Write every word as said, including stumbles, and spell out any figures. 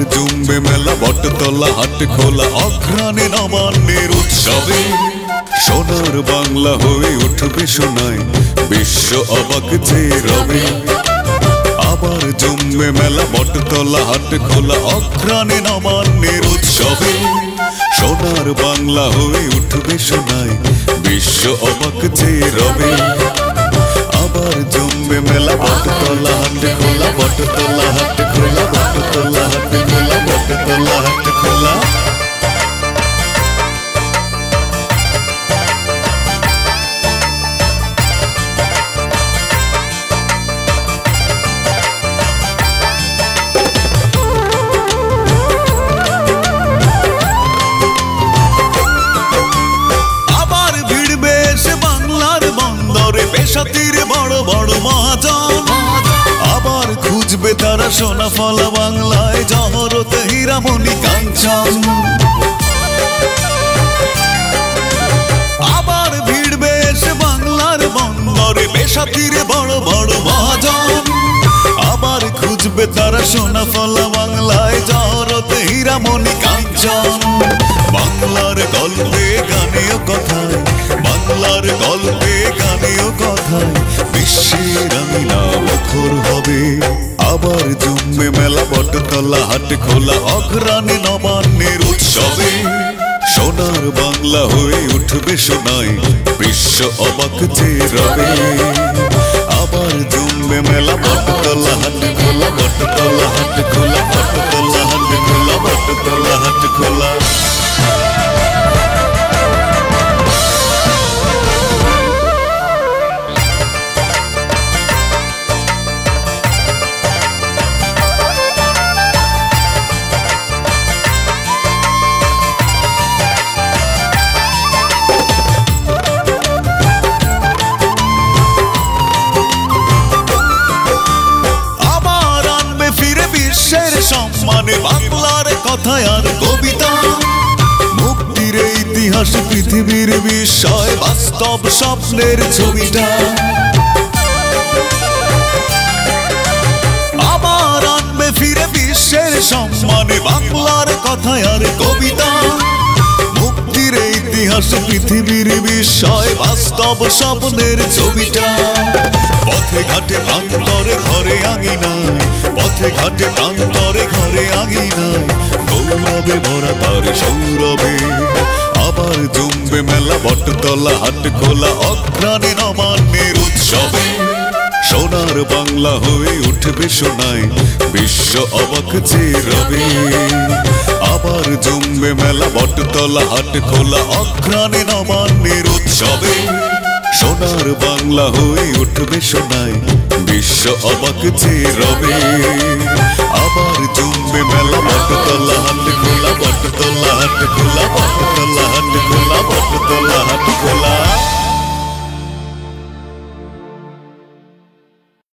আমার জম্বে মেলা, বটতলা হাট খোলা অঘ্রাণে নবান্নের উৎসবে সোনার বাংলা হয়ে উঠবে সোনায়, বিশ্ব অবাক যে রবে। আবার জম্বে মেলা, বটতলা হাট খোলা অঘ্রাণে নবান্নের উৎসবে সোনার বাংলা হয়ে উঠবে সোনায়, বিশ্ব অবাক যে রবে। আবার জম্বে মেলা, বটতলা হাট খোলা, বটতলা হাট খোলা, বটতলা হাট খোলা, বটতলা হাট খোলা। তারা সোনা ফলা বাংলায় জহরতে হীরামণি কাঞ্চন। আবার ভিড়বে এসে বাংলার বন্দরে বেশাতিরে বড় বড় মহাজন। আবার খুঁজবে তারা সোনা ফলা বাংলায় জহরতে হীরামণি কাঞ্চন। বাংলার গল্পে গানেও কথায়, বাংলার গল্পে গানেও কথায় বিশ্বের আমিনা মুখর হবে। আবার জম্বে মেলা, বটতলা হাট খোলা অঘ্রাণে নবান্নের উৎসবে সোনার বাংলা হয়ে উঠবে সোনায়, বিশ্ব অবাক যে রবে। আবার জম্বে মেলা, বটতলা হাট খোলা, বটতলা হাট খোলা, বটতলা হাট খোলা, বটতলা হাট খোলা। বাংলার কথায় আর কবিতা, মুক্তির ইতিহাস পৃথিবীর বিষয়, বাস্তব স্বপ্নের ছবিটা। আবার আনবে ফিরে বিশ্বের সম্মানে বাংলার কথায় আর কবিতা, মুক্তির ইতিহাস পৃথিবীর বিষয়, বাস্তব স্বপ্নের ছবিটা। পথে ঘাটে প্রান্তরে ঘরে আঙিনায়, পথে ঘাটে প্রান্তরে ঘরে আঙিনায় গৌরবে ভরা তার সৌরভে। আবার জম্বে মেলা, বটতলা হাট খোলা অঘ্রাণে নবান্নের উৎসবে সোনার বাংলা হয়ে উঠবে সোনায়, বিশ্ব অবাক যে রবে। আবার জম্বে মেলা, বটতলা হাট খোলা অঘ্রাণে নবান্নের উৎসবে সোনার বাংলা হয়ে উঠবে সোনায়, বিশ্ব অবাক যে রবে। আবার জম্বে মেলা, বটতলা হাট খোলা, বটতলা হাট খোলা, বটতলা হাট খোলা, বটতলা হাট খোলা।